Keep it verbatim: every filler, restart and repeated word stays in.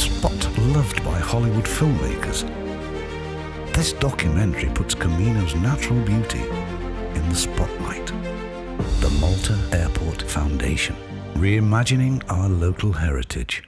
spot loved by Hollywood filmmakers, this documentary puts Camino's natural beauty in the spotlight. The Malta Airport Foundation, reimagining our local heritage.